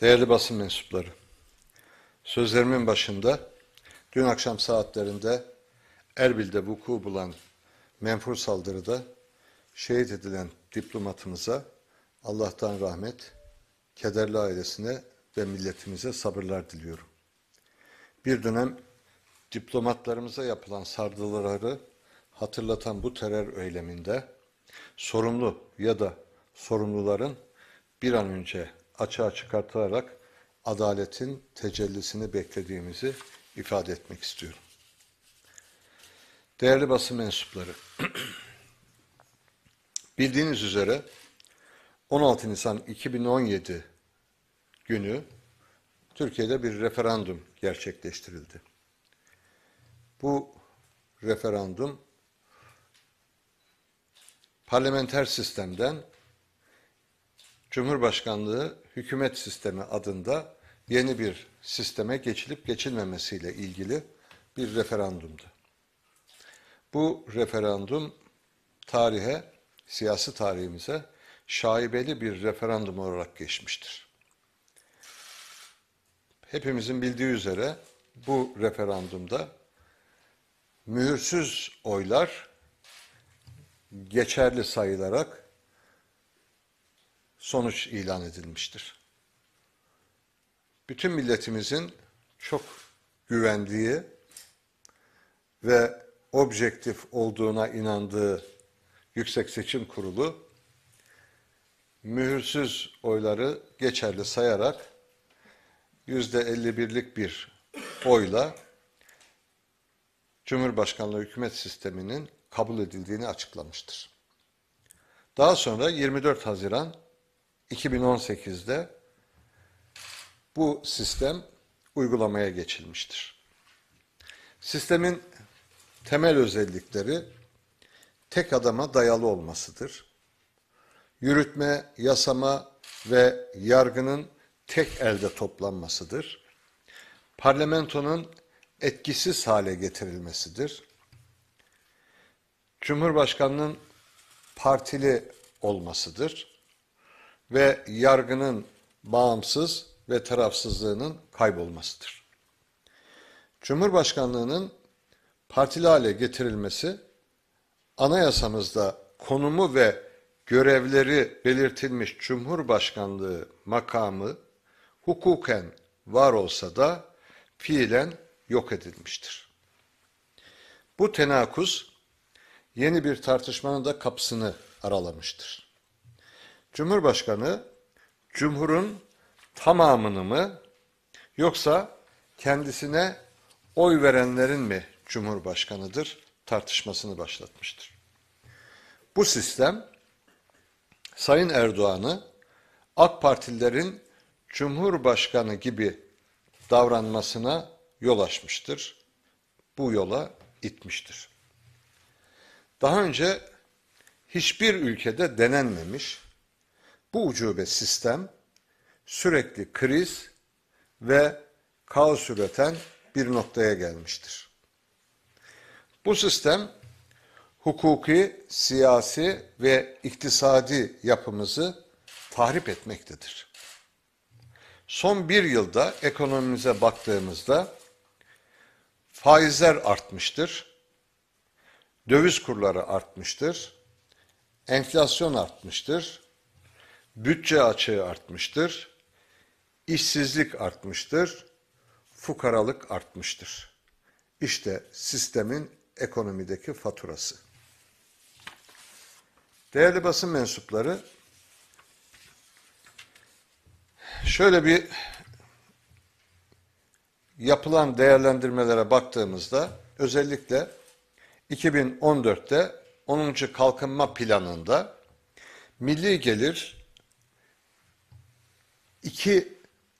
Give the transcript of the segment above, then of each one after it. Değerli basın mensupları, sözlerimin başında dün akşam saatlerinde Erbil'de vuku bulan menfur saldırıda şehit edilen diplomatımıza Allah'tan rahmet, kederli ailesine ve milletimize sabırlar diliyorum. Bir dönem diplomatlarımıza yapılan saldırıları hatırlatan bu terör eyleminde sorumlu ya da sorumluların bir an önce açığa çıkartılarak adaletin tecellisini beklediğimizi ifade etmek istiyorum. Değerli basın mensupları, bildiğiniz üzere 16 Nisan 2017 günü Türkiye'de bir referandum gerçekleştirildi. Bu referandum parlamenter sistemden Cumhurbaşkanlığı Hükümet Sistemi adında yeni bir sisteme geçilip geçilmemesiyle ilgili bir referandumdu. Bu referandum tarihe, siyasi tarihimize şaibeli bir referandum olarak geçmiştir. Hepimizin bildiği üzere bu referandumda mühürsüz oylar geçerli sayılarak sonuç ilan edilmiştir. Bütün milletimizin çok güvendiği ve objektif olduğuna inandığı Yüksek Seçim Kurulu mühürsüz oyları geçerli sayarak %51'lik bir oyla Cumhurbaşkanlığı Hükümet Sistemi'nin kabul edildiğini açıklamıştır. Daha sonra 24 Haziran 2018'de bu sistem uygulamaya geçilmiştir. Sistemin temel özellikleri tek adama dayalı olmasıdır. Yürütme, yasama ve yargının tek elde toplanmasıdır. Parlamentonun etkisiz hale getirilmesidir. Cumhurbaşkanının partili olmasıdır ve yargının bağımsız ve tarafsızlığının kaybolmasıdır. Cumhurbaşkanlığının partili hale getirilmesi, anayasamızda konumu ve görevleri belirtilmiş Cumhurbaşkanlığı makamı hukuken var olsa da fiilen yok edilmiştir. Bu tenakuz yeni bir tartışmanın da kapısını aralamıştır. Cumhurbaşkanı, Cumhur'un tamamını mı yoksa kendisine oy verenlerin mi Cumhurbaşkanıdır tartışmasını başlatmıştır. Bu sistem, Sayın Erdoğan'ı AK Partililerin Cumhurbaşkanı gibi davranmasına yol açmıştır. Bu yola itmiştir. Daha önce hiçbir ülkede denenmemiş bu ucube sistem sürekli kriz ve kaos üreten bir noktaya gelmiştir. Bu sistem hukuki, siyasi ve iktisadi yapımızı tahrip etmektedir. Son bir yılda ekonomimize baktığımızda faizler artmıştır, döviz kurları artmıştır, enflasyon artmıştır, bütçe açığı artmıştır, işsizlik artmıştır, fukaralık artmıştır. İşte sistemin ekonomideki faturası. Değerli basın mensupları, şöyle bir yapılan değerlendirmelere baktığımızda, özellikle 2014'te 10. Kalkınma Planı'nda milli gelir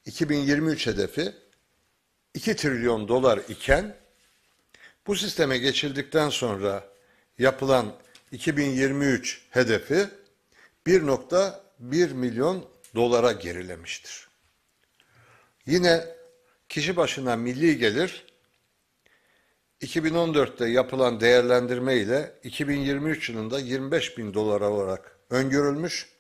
2023 hedefi 2 trilyon dolar iken, bu sisteme geçildikten sonra yapılan 2023 hedefi 1.1 milyon dolara gerilemiştir. Yine kişi başına milli gelir 2014'te yapılan değerlendirme ile 2023 yılında 25 bin dolar olarak öngörülmüş,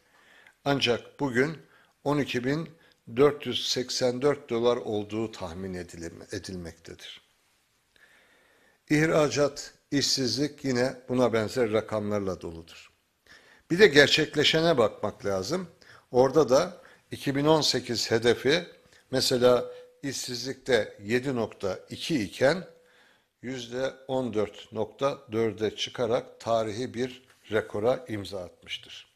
ancak bugün 12.000 $484 olduğu tahmin edilmektedir. İhracat, işsizlik yine buna benzer rakamlarla doludur. Bir de gerçekleşene bakmak lazım. Orada da 2018 hedefi mesela işsizlikte 7.2 iken %14.4'e çıkarak tarihi bir rekora imza atmıştır.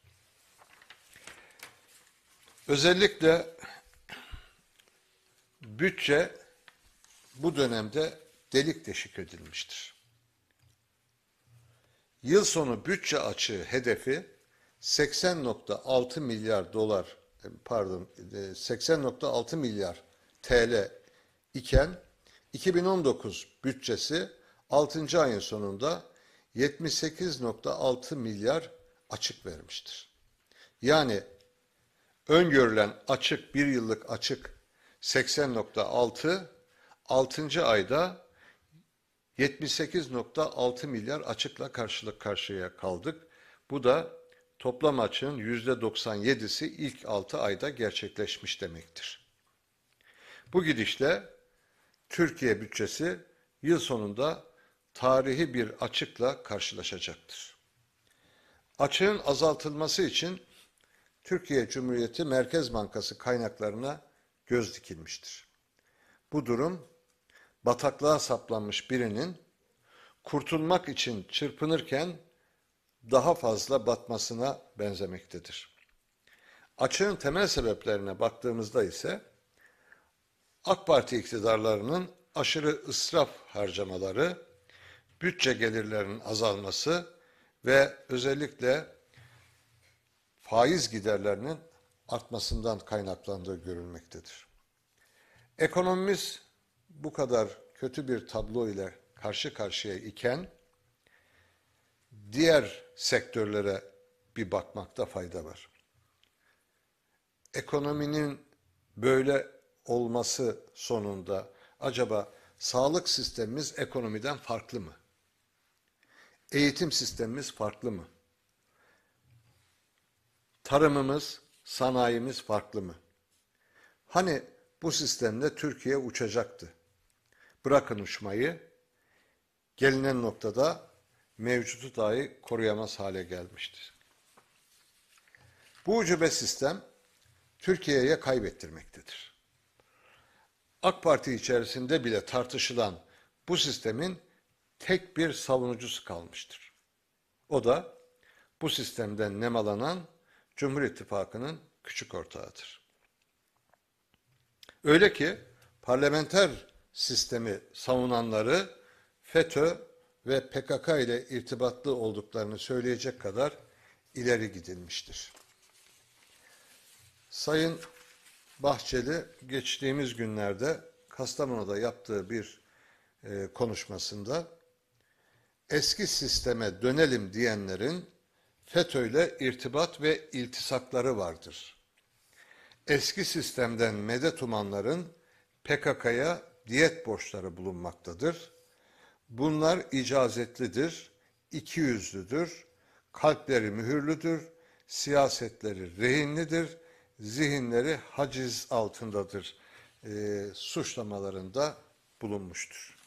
Özellikle bütçe bu dönemde delik deşik edilmiştir. Yıl sonu bütçe açığı hedefi 80.6 milyar TL iken 2019 bütçesi 6. ayın sonunda 78.6 milyar açık vermiştir. Yani öngörülen açık, bir yıllık açık 80.6, 6. ayda 78.6 milyar açıkla karşıya kaldık. Bu da toplam açığın %97'si ilk 6 ayda gerçekleşmiş demektir. Bu gidişle Türkiye bütçesi yıl sonunda tarihi bir açıkla karşılaşacaktır. Açığın azaltılması için Türkiye Cumhuriyeti Merkez Bankası kaynaklarına göz dikilmiştir. Bu durum bataklığa saplanmış birinin kurtulmak için çırpınırken daha fazla batmasına benzemektedir. Açığın temel sebeplerine baktığımızda ise AK Parti iktidarlarının aşırı ısraf harcamaları, bütçe gelirlerinin azalması ve özellikle faiz giderlerinin artmasından kaynaklandığı görülmektedir. Ekonomimiz bu kadar kötü bir tablo ile karşı karşıya iken diğer sektörlere bir bakmakta fayda var. Ekonominin böyle olması sonunda acaba sağlık sistemimiz ekonomiden farklı mı? Eğitim sistemimiz farklı mı? Tarımımız, sanayimiz farklı mı? Hani bu sistemde Türkiye uçacaktı. Bırakın uçmayı, gelinen noktada mevcutu dahi koruyamaz hale gelmiştir. Bu ucube sistem Türkiye'ye kaybettirmektedir. AK Parti içerisinde bile tartışılan bu sistemin tek bir savunucusu kalmıştır. O da bu sistemden nemalanan Cumhur İttifakı'nın küçük ortağıdır. Öyle ki parlamenter sistemi savunanları FETÖ ve PKK ile irtibatlı olduklarını söyleyecek kadar ileri gidilmiştir. Sayın Bahçeli geçtiğimiz günlerde Kastamonu'da yaptığı bir konuşmasında eski sisteme dönelim diyenlerin FETÖ ile irtibat ve iltisakları vardır. Eski sistemden medet umanların PKK'ya diyet borçları bulunmaktadır. Bunlar icazetlidir, ikiyüzlüdür, kalpleri mühürlüdür, siyasetleri rehinlidir, zihinleri haciz altındadır suçlamalarında bulunmuştur.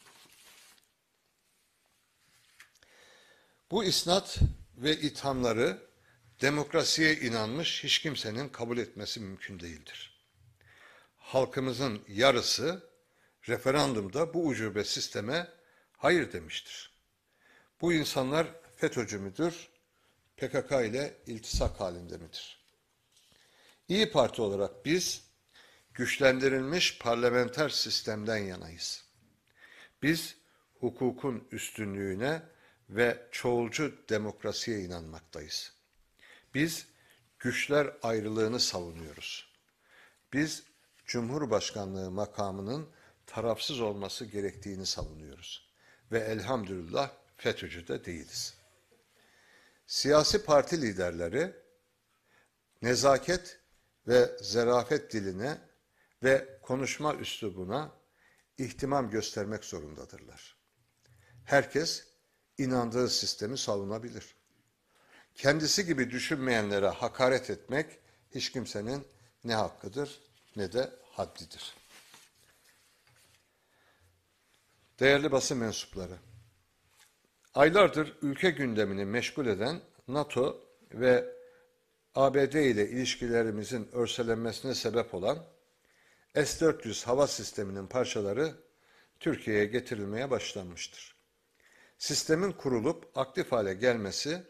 Bu isnat ve ithamları demokrasiye inanmış hiç kimsenin kabul etmesi mümkün değildir. Halkımızın yarısı referandumda bu ucube sisteme hayır demiştir. Bu insanlar FETÖ'cü müdür, PKK ile iltisak halinde midir? İYİ Parti olarak biz güçlendirilmiş parlamenter sistemden yanayız. Biz hukukun üstünlüğüne ve çoğulcu demokrasiye inanmaktayız. Biz güçler ayrılığını savunuyoruz. Biz Cumhurbaşkanlığı makamının tarafsız olması gerektiğini savunuyoruz. Ve elhamdülillah FETÖ'cü de değiliz. Siyasi parti liderleri nezaket ve zerafet diline ve konuşma üslubuna ihtimam göstermek zorundadırlar. Herkes inandığı sistemi savunabilir. Kendisi gibi düşünmeyenlere hakaret etmek hiç kimsenin ne hakkıdır ne de haddidir. Değerli basın mensupları, aylardır ülke gündemini meşgul eden NATO ve ABD ile ilişkilerimizin örselenmesine sebep olan S-400 hava sisteminin parçaları Türkiye'ye getirilmeye başlanmıştır. Sistemin kurulup aktif hale gelmesi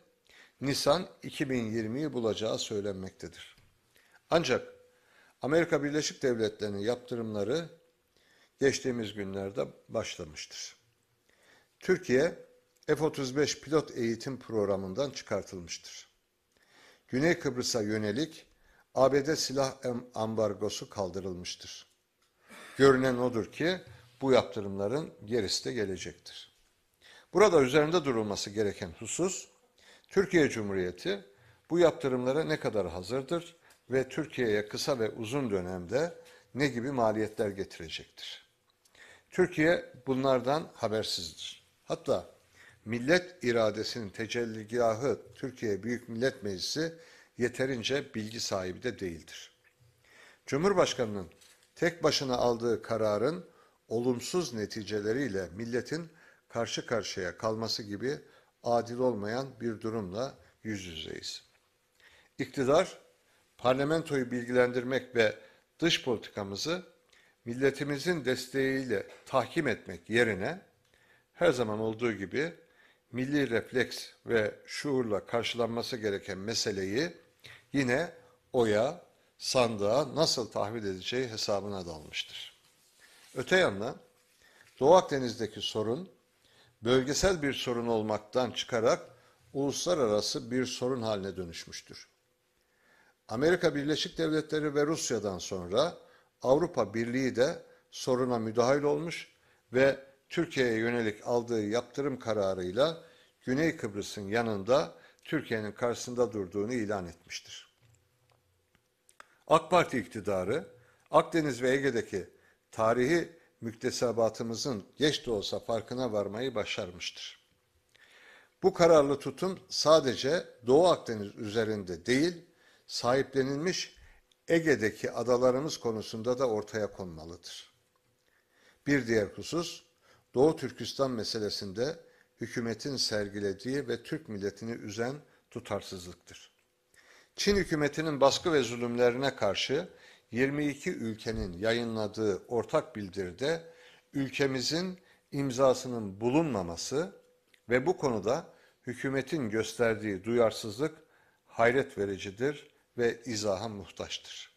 Nisan 2020'yi bulacağı söylenmektedir. Ancak Amerika Birleşik Devletleri'nin yaptırımları geçtiğimiz günlerde başlamıştır. Türkiye F-35 pilot eğitim programından çıkartılmıştır. Güney Kıbrıs'a yönelik ABD silah ambargosu kaldırılmıştır. Görünen odur ki bu yaptırımların gerisi de gelecektir. Burada üzerinde durulması gereken husus, Türkiye Cumhuriyeti bu yaptırımlara ne kadar hazırdır ve Türkiye'ye kısa ve uzun dönemde ne gibi maliyetler getirecektir? Türkiye bunlardan habersizdir. Hatta millet iradesinin tecelligahı Türkiye Büyük Millet Meclisi yeterince bilgi sahibi de değildir. Cumhurbaşkanının tek başına aldığı kararın olumsuz neticeleriyle milletin karşı karşıya kalması gibi adil olmayan bir durumla yüz yüzeyiz. İktidar, parlamentoyu bilgilendirmek ve dış politikamızı milletimizin desteğiyle tahkim etmek yerine her zaman olduğu gibi milli refleks ve şuurla karşılanması gereken meseleyi yine oya, sandığa nasıl tahvil edeceği hesabına dalmıştır. Öte yandan Doğu Akdeniz'deki sorun bölgesel bir sorun olmaktan çıkarak uluslararası bir sorun haline dönüşmüştür. Amerika Birleşik Devletleri ve Rusya'dan sonra Avrupa Birliği de soruna müdahil olmuş ve Türkiye'ye yönelik aldığı yaptırım kararıyla Güney Kıbrıs'ın yanında Türkiye'nin karşısında durduğunu ilan etmiştir. AK Parti iktidarı Akdeniz ve Ege'deki tarihi müktesebatımızın geç de olsa farkına varmayı başarmıştır. Bu kararlı tutum sadece Doğu Akdeniz üzerinde değil, sahiplenilmiş Ege'deki adalarımız konusunda da ortaya konmalıdır. Bir diğer husus, Doğu Türkistan meselesinde hükümetin sergilediği ve Türk milletini üzen tutarsızlıktır. Çin hükümetinin baskı ve zulümlerine karşı 22 ülkenin yayınladığı ortak bildiride ülkemizin imzasının bulunmaması ve bu konuda hükümetin gösterdiği duyarsızlık hayret vericidir ve izaha muhtaçtır.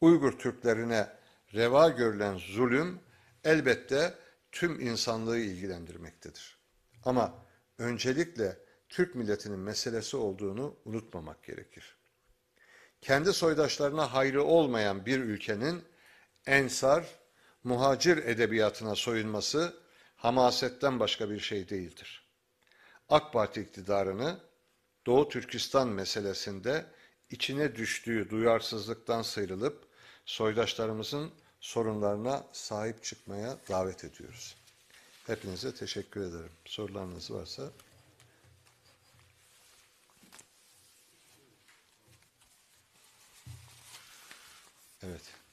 Uygur Türklerine reva görülen zulüm elbette tüm insanlığı ilgilendirmektedir. Ama öncelikle Türk milletinin meselesi olduğunu unutmamak gerekir. Kendi soydaşlarına hayrı olmayan bir ülkenin ensar, muhacir edebiyatına soyunması hamasetten başka bir şey değildir. AK Parti iktidarını Doğu Türkistan meselesinde içine düştüğü duyarsızlıktan sıyrılıp soydaşlarımızın sorunlarına sahip çıkmaya davet ediyoruz. Hepinize teşekkür ederim. Sorularınız varsa... Evet.